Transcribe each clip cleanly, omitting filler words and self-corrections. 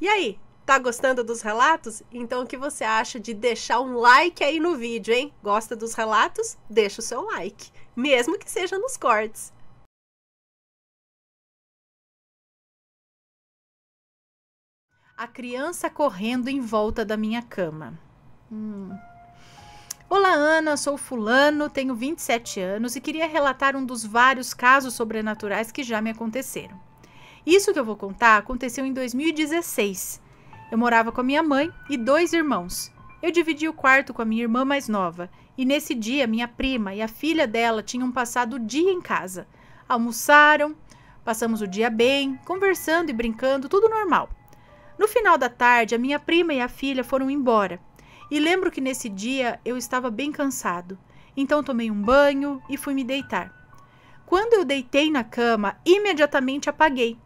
E aí, tá gostando dos relatos? Então o que você acha de deixar um like aí no vídeo, hein? Gosta dos relatos? Deixa o seu like, mesmo que seja nos cortes. A criança correndo em volta da minha cama. Olá, Ana, sou fulano, tenho 27 anos e queria relatar um dos vários casos sobrenaturais que já me aconteceram. Isso que eu vou contar aconteceu em 2016. Eu morava com a minha mãe e dois irmãos. Eu dividi o quarto com a minha irmã mais nova e nesse dia minha prima e a filha dela tinham passado o dia em casa. Almoçaram, passamos o dia bem, conversando e brincando, tudo normal. No final da tarde, a minha prima e a filha foram embora. E lembro que nesse dia eu estava bem cansado. Então tomei um banho e fui me deitar. Quando eu deitei na cama, imediatamente apaguei.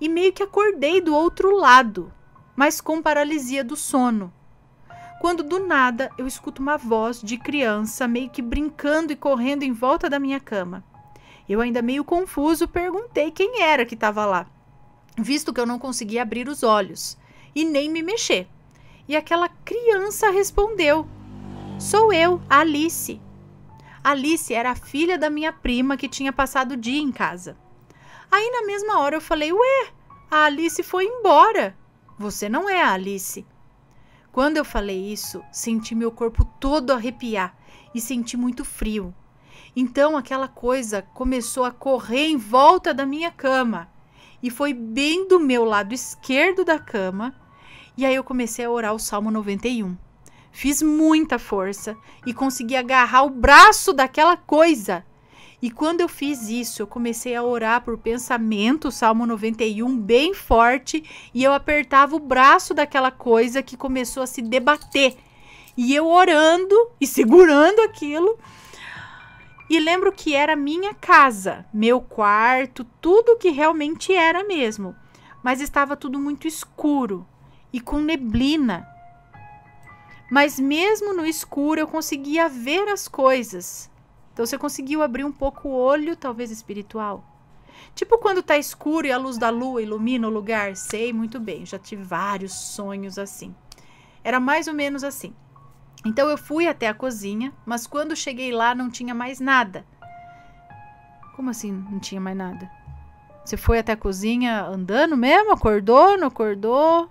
E meio que acordei do outro lado, mas com paralisia do sono. Quando do nada eu escuto uma voz de criança meio que brincando e correndo em volta da minha cama. Eu ainda meio confuso perguntei quem era que estava lá, visto que eu não conseguia abrir os olhos e nem me mexer. E aquela criança respondeu: sou eu, Alice. Alice era a filha da minha prima que tinha passado o dia em casa. Aí na mesma hora eu falei: ué, a Alice foi embora. Você não é a Alice. Quando eu falei isso, senti meu corpo todo arrepiar e senti muito frio. Então aquela coisa começou a correr em volta da minha cama. E foi bem do meu lado esquerdo da cama. E aí eu comecei a orar o Salmo 91. Fiz muita força e consegui agarrar o braço daquela coisa. E quando eu fiz isso, eu comecei a orar por pensamento, o Salmo 91, bem forte. E eu apertava o braço daquela coisa que começou a se debater. E eu orando e segurando aquilo. E lembro que era minha casa, meu quarto, tudo que realmente era mesmo. Mas estava tudo muito escuro e com neblina. Mas mesmo no escuro eu conseguia ver as coisas. Então você conseguiu abrir um pouco o olho, talvez espiritual. Tipo quando está escuro e a luz da lua ilumina o lugar. Sei muito bem, já tive vários sonhos assim. Era mais ou menos assim. Então eu fui até a cozinha, mas quando cheguei lá não tinha mais nada. Como assim não tinha mais nada? Você foi até a cozinha andando mesmo? Acordou? Não acordou?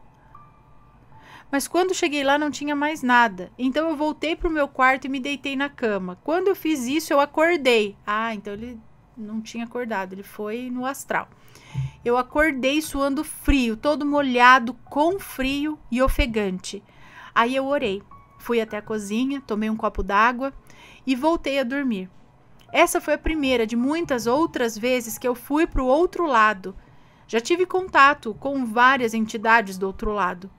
Mas quando cheguei lá não tinha mais nada. Então eu voltei pro meu quarto e me deitei na cama. Quando eu fiz isso eu acordei. Ah, então ele não tinha acordado, ele foi no astral. Eu acordei suando frio, todo molhado, com frio e ofegante. Aí eu orei. Fui até a cozinha, tomei um copo d'água e voltei a dormir. Essa foi a primeira de muitas outras vezes que eu fui para o outro lado. Já tive contato com várias entidades do outro lado.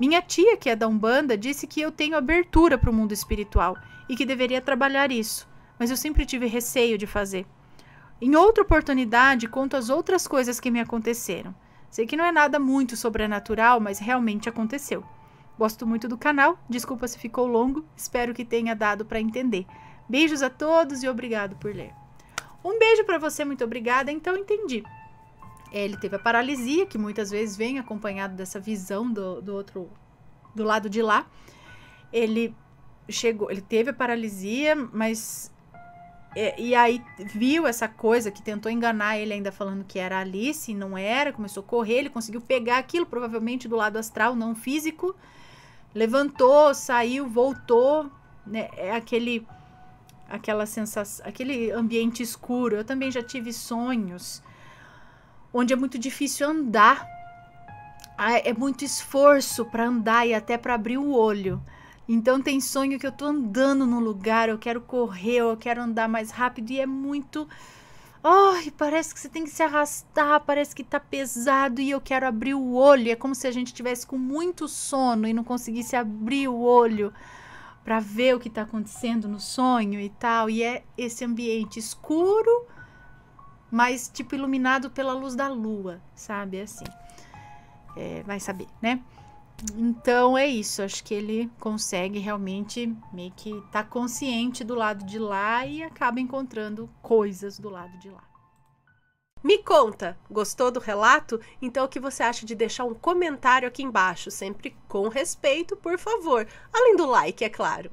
Minha tia, que é da Umbanda, disse que eu tenho abertura para o mundo espiritual e que deveria trabalhar isso, mas eu sempre tive receio de fazer. Em outra oportunidade, conto as outras coisas que me aconteceram. Sei que não é nada muito sobrenatural, mas realmente aconteceu. Gosto muito do canal, desculpa se ficou longo, espero que tenha dado para entender. Beijos a todos e obrigado por ler. Um beijo para você, muito obrigada, então entendi. Ele teve a paralisia, que muitas vezes vem acompanhado dessa visão do lado de lá. Ele teve a paralisia, mas... E aí viu essa coisa que tentou enganar ele ainda falando que era Alice, não era, começou a correr, ele conseguiu pegar aquilo, provavelmente do lado astral, não físico, levantou, saiu, voltou, né? É aquela sensação, aquele ambiente escuro. Eu também já tive sonhos onde é muito difícil andar, é muito esforço para andar e até para abrir o olho. Então tem sonho que eu tô andando num lugar, eu quero correr, eu quero andar mais rápido e é muito... Ai, parece que você tem que se arrastar, parece que tá pesado e eu quero abrir o olho. É como se a gente tivesse com muito sono e não conseguisse abrir o olho para ver o que tá acontecendo no sonho e tal. E é esse ambiente escuro, mas tipo iluminado pela luz da lua, sabe? Assim, vai saber, né? Então é isso, acho que ele consegue realmente meio que estar consciente do lado de lá e acaba encontrando coisas do lado de lá. Me conta, gostou do relato? Então o que você acha de deixar um comentário aqui embaixo, sempre com respeito, por favor, além do like, é claro.